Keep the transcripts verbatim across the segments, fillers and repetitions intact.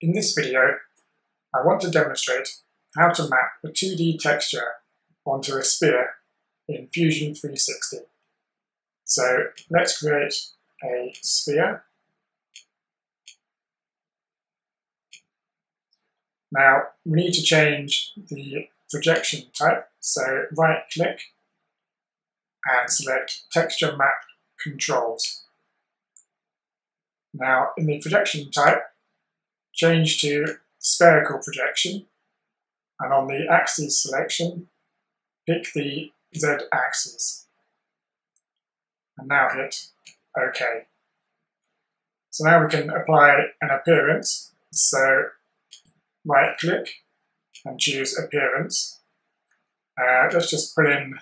In this video, I want to demonstrate how to map a two D texture onto a sphere in Fusion three sixty. So let's create a sphere. Now we need to change the projection type, so right click and select Texture Map Controls. Now in the projection type, change to spherical projection, and on the axis selection, pick the Z axis. And now hit OK. So now we can apply an appearance. So right click and choose appearance. Uh, let's just put in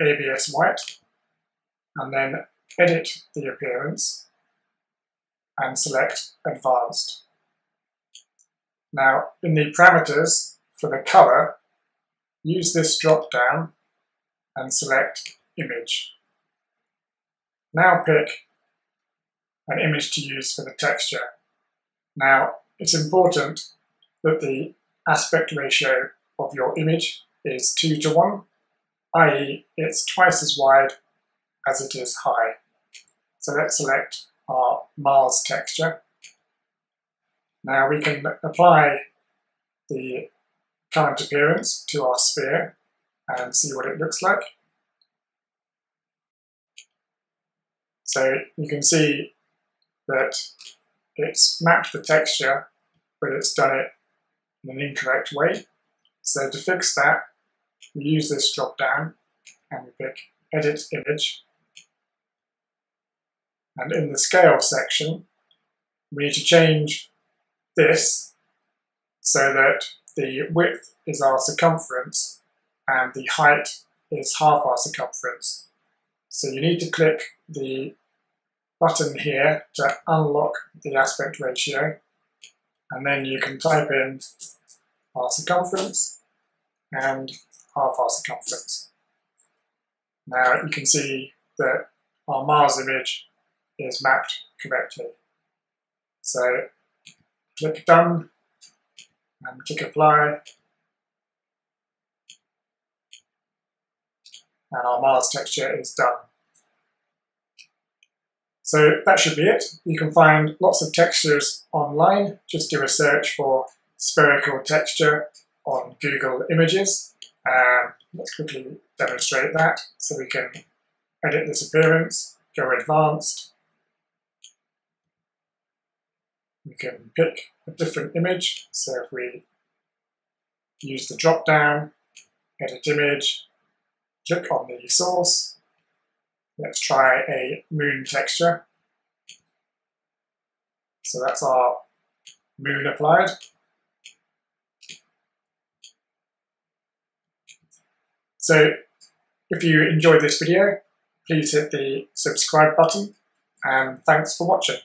A B S white and then edit the appearance and select advanced. Now, in the parameters for the colour, use this drop-down and select Image. Now pick an image to use for the texture. Now, it's important that the aspect ratio of your image is two to one, that is it's twice as wide as it is high. So let's select our Mars texture. Now we can apply the current appearance to our sphere and see what it looks like. So you can see that it's mapped the texture, but it's done it in an incorrect way. So to fix that, we use this drop down and we pick Edit Image. And in the Scale section, we need to change this so that the width is our circumference and the height is half our circumference. So you need to click the button here to unlock the aspect ratio, and then you can type in our circumference and half our circumference. Now you can see that our Mars image is mapped correctly. So click Done and click Apply, and our Mars texture is done. So that should be it. You can find lots of textures online. Just do a search for spherical texture on Google Images. Um, let's quickly demonstrate that. So we can edit this appearance, go Advanced. We can pick a different image, so if we use the drop down, edit image, click on the source, let's try a moon texture. So that's our moon applied. So if you enjoyed this video, please hit the subscribe button, and thanks for watching.